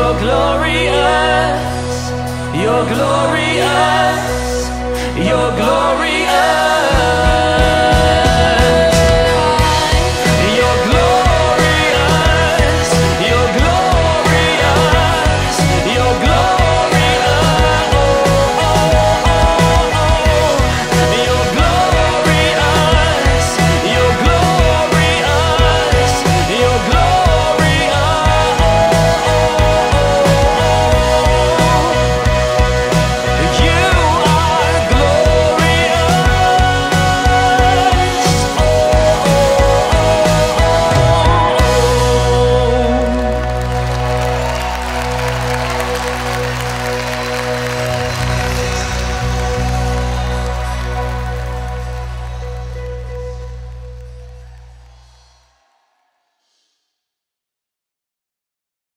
You're glorious, you're glorious, you're glorious.